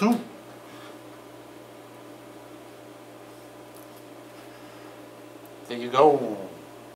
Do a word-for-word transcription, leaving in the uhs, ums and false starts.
too. There you go.